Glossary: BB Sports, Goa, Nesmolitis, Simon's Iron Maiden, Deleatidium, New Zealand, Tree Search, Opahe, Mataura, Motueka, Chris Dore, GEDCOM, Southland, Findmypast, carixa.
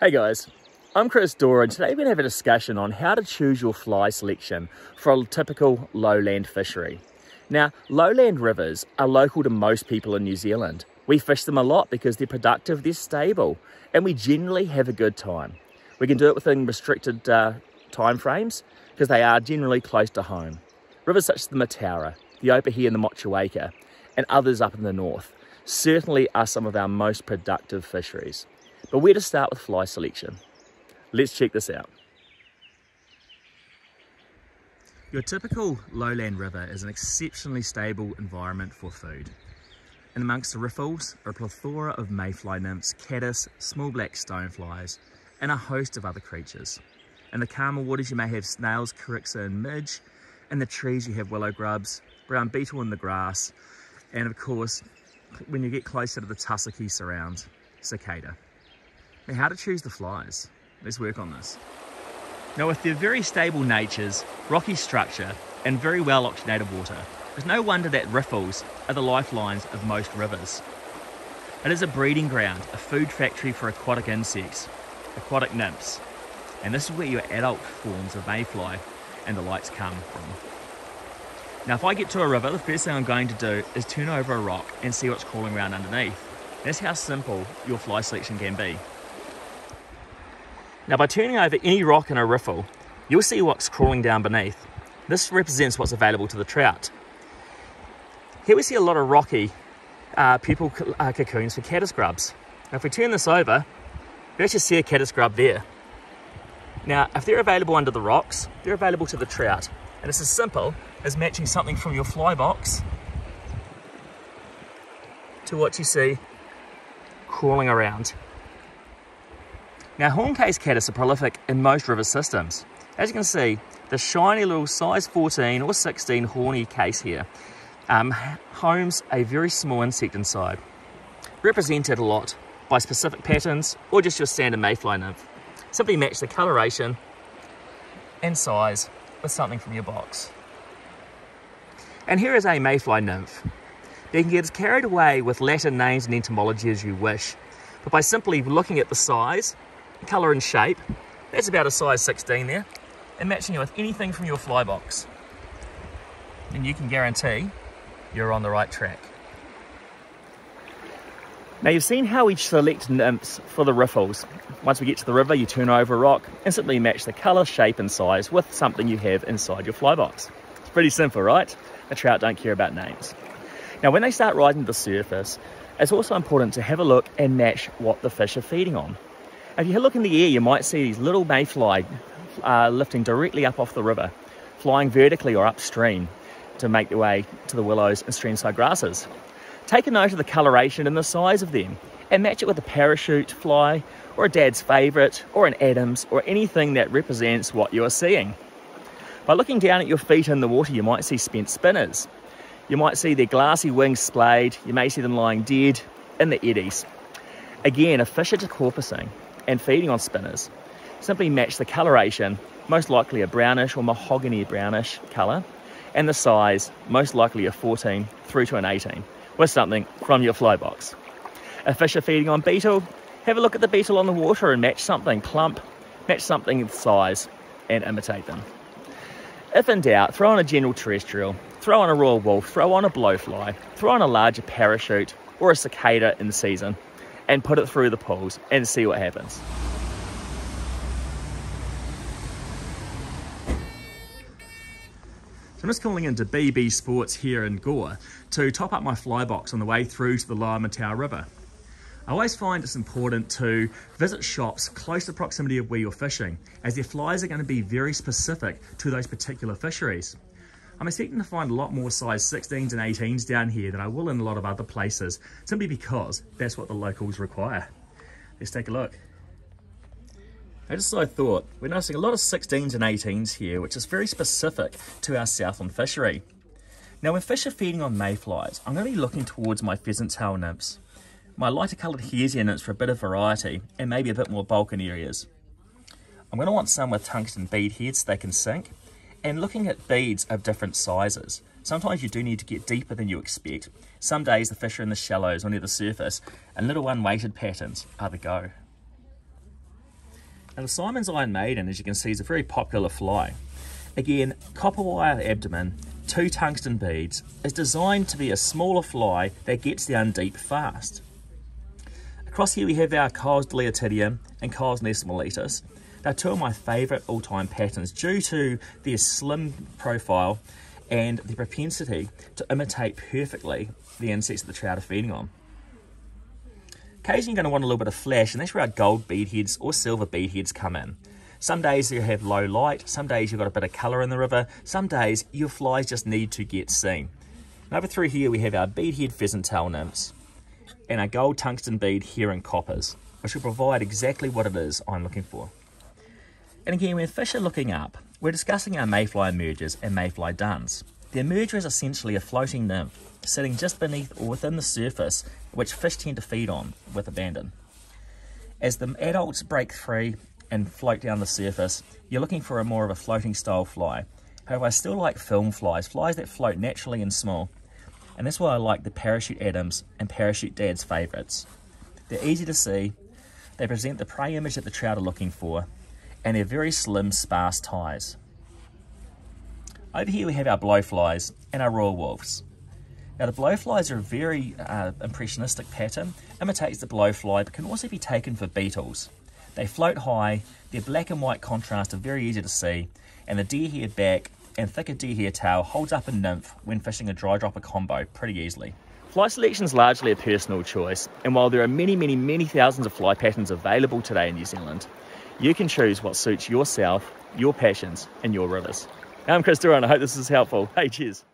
Hey guys, I'm Chris Dore and today we're going to have a discussion on how to choose your fly selection for a typical lowland fishery. Now, lowland rivers are local to most people in New Zealand. We fish them a lot because they're productive, they're stable, and we generally have a good time. We can do it within restricted time frames because they are generally close to home. Rivers such as the Mataura, the Opahe and the Motueka, and others up in the north, certainly are some of our most productive fisheries. But where to start with fly selection? Let's check this out. Your typical lowland river is an exceptionally stable environment for food. And amongst the riffles are a plethora of mayfly nymphs, caddis, small black stoneflies, and a host of other creatures. In the calmer waters you may have snails, carixa and midge. In the trees you have willow grubs, brown beetle in the grass, and of course, when you get closer to the tussock you surround, cicada. Now, how to choose the flies? Let's work on this. Now, with their very stable natures, rocky structure, and very well oxygenated water, it's no wonder that riffles are the lifelines of most rivers. It is a breeding ground, a food factory for aquatic insects, aquatic nymphs, and this is where your adult forms of mayfly and the likes come from. Now, if I get to a river, the first thing I'm going to do is turn over a rock and see what's crawling around underneath. That's how simple your fly selection can be. Now, by turning over any rock in a riffle, you'll see what's crawling down beneath. This represents what's available to the trout. Here we see a lot of rocky pupal cocoons for caddis grubs. Now, if we turn this over, we actually see a caddis grub there. Now, if they're available under the rocks, they're available to the trout. And it's as simple as matching something from your fly box to what you see crawling around. Now, horncase caddis are prolific in most river systems. As you can see, the shiny little size 14 or 16 horny case here homes a very small insect inside, represented a lot by specific patterns or just your standard mayfly nymph. Simply match the coloration and size with something from your box. And here is a mayfly nymph. You can get as carried away with Latin names and entomology as you wish, but by simply looking at the size, colour and shape, that's about a size 16 there, and matching it with anything from your fly box, and you can guarantee you're on the right track. Now, you've seen how we select nymphs for the riffles. Once we get to the river, you turn over a rock and simply match the colour, shape and size with something you have inside your fly box. It's pretty simple, right? The trout don't care about names. Now, when they start rising to the surface, it's also important to have a look and match what the fish are feeding on. If you look in the air, you might see these little mayfly lifting directly up off the river, flying vertically or upstream to make their way to the willows and streamside grasses. Take a note of the coloration and the size of them and match it with a parachute fly or a dad's favourite or an Adams or anything that represents what you are seeing. By looking down at your feet in the water, you might see spent spinners. You might see their glassy wings splayed. You may see them lying dead in the eddies. Again, if fish are decorpusing and feeding on spinners, simply match the coloration, most likely a brownish or mahogany brownish colour, and the size, most likely a 14 through to an 18, with something from your fly box. If fish are feeding on beetle, have a look at the beetle on the water and match something plump, match something with size, and imitate them. If in doubt, throw on a general terrestrial, throw on a royal wolf, throw on a blowfly, throw on a larger parachute or a cicada in season, and put it through the pools and see what happens. So I'm just calling into BB Sports here in Goa to top up my fly box on the way through to the Lower Mataura River. I always find it's important to visit shops close to proximity of where you're fishing, as their flies are going to be very specific to those particular fisheries. I'm expecting to find a lot more size 16s and 18s down here than I will in a lot of other places, simply because that's what the locals require. Let's take a look. As I thought, we're noticing a lot of 16s and 18s here, which is very specific to our Southland fishery. Now, when fish are feeding on mayflies, I'm going to be looking towards my pheasant tail nymphs, my lighter coloured hairsia nymphs for a bit of variety, and maybe a bit more bulk in areas. I'm going to want some with tungsten bead heads so they can sink, and looking at beads of different sizes. Sometimes you do need to get deeper than you expect. Some days the fish are in the shallows or near the surface, and little unweighted patterns are the go. And the Simon's Iron Maiden, as you can see, is a very popular fly. Again, copper wire abdomen, 2 tungsten beads, is designed to be a smaller fly that gets down deep fast. Across here we have our Cole's Deleatidium and Cole's Nesmolitis. They're two of my favourite all-time patterns due to their slim profile and the propensity to imitate perfectly the insects that the trout are feeding on. Occasionally you're going to want a little bit of flash, and that's where our gold bead heads or silver bead heads come in. Some days you have low light, some days you've got a bit of colour in the river, some days your flies just need to get seen. And over through here we have our bead head pheasant tail nymphs and our gold tungsten bead heron coppers, which will provide exactly what it is I'm looking for. And again, when fish are looking up, we're discussing our mayfly emergers and mayfly duns. The emerger is essentially a floating nymph sitting just beneath or within the surface, which fish tend to feed on with abandon. As the adults break free and float down the surface, you're looking for a more of a floating style fly. However, I still like film flies, flies that float naturally and small. And that's why I like the Parachute Adams and Parachute Dad's favourites. They're easy to see, they present the prey image that the trout are looking for, and they're very slim, sparse ties. Over here we have our blowflies and our royal wolves. Now the blowflies are a very impressionistic pattern, imitates the blowfly, but can also be taken for beetles. They float high, their black and white contrast are very easy to see, and the deer hair back and thicker deer hair tail holds up a nymph when fishing a dry dropper combo pretty easily. Fly selection is largely a personal choice, and while there are many thousands of fly patterns available today in New Zealand, you can choose what suits yourself, your passions, and your rivers. I'm Chris Dore, and I hope this is helpful. Hey, cheers.